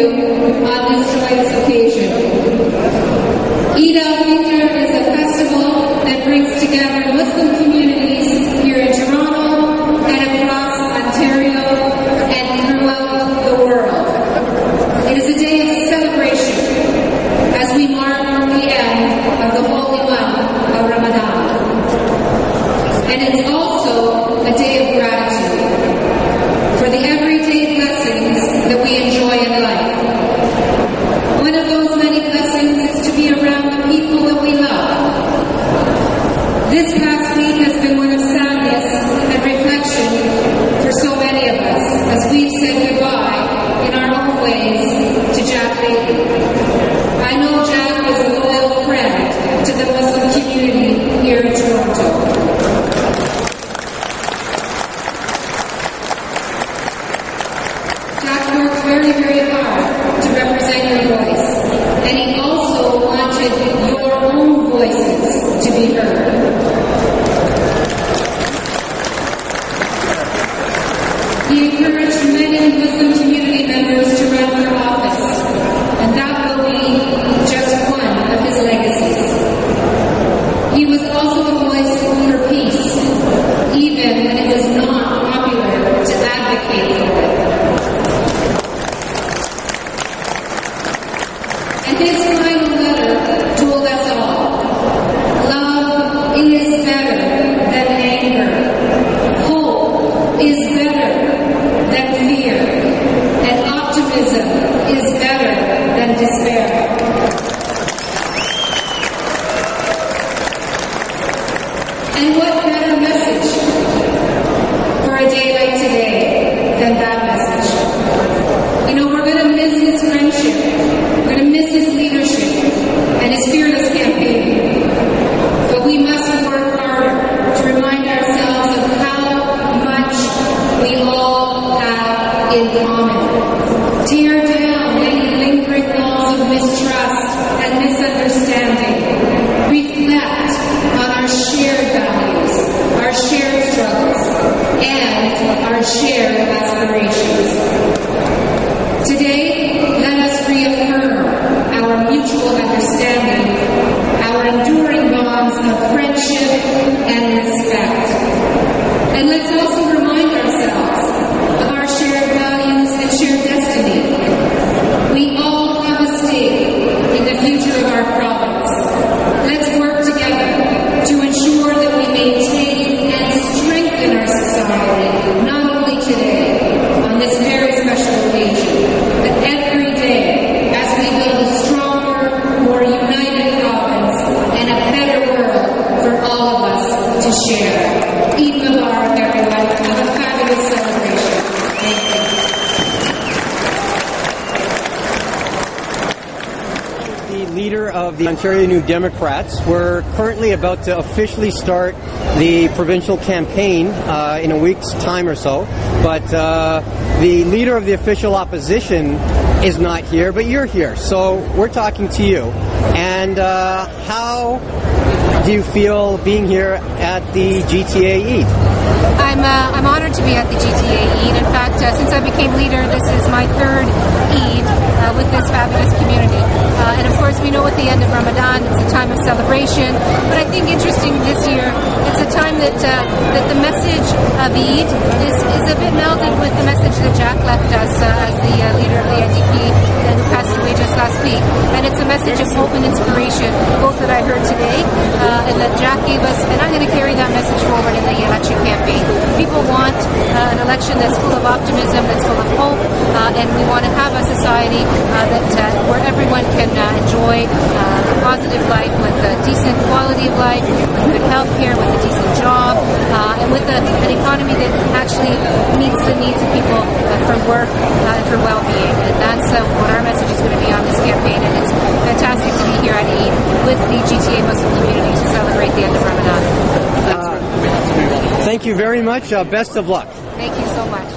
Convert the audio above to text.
you on this joyous occasion. Eid al-Fitr is a festival that brings together Muslim communities here in Toronto and across Ontario and throughout the world. It is a day of celebration as we mark the end of the holy month of Ramadan. And it's also a day of gratitude for the everyday blessings that we enjoy in life. One of those many blessings is to be around the people that we love. This past week has been one of sadness and reflection for so many of us as we've said goodbye in our own ways to Jack Lee. I know Jack was a loyal friend to the Muslim community here in Toronto. The Ontario New Democrats. We're currently about to officially start the provincial campaign in a week's time or so, but the leader of the official opposition is not here, but you're here, so we're talking to you. And how do you feel being here at the GTA Eid? I'm honored to be at the GTA Eid. In fact, since I became leader, this is my third Eid with this fabulous community. And of course, we know at the end of Ramadan, it's a time of celebration. But I think interesting this year, it's a time that the message of Eid is a bit melded with the message that Jack left us as the leader of the NDP who passed away just last week. And it's a message of hope and inspiration, both that I heard today and that Jack gave us. And I'm going to carry that message forward in the election campaign. People want an election that's full of optimism, that's full of hope, and we want to have a society where everyone can enjoy a positive life with a decent quality of life, with good health care, with a decent job, and with an economy that actually meets the needs of people for work and for well-being. And that's what our message is going to be on this campaign, and it's fantastic to be here at Eid with the GTA Muslim community to celebrate the end of Ramadan. Thank you very much. Best of luck. Thank you so much.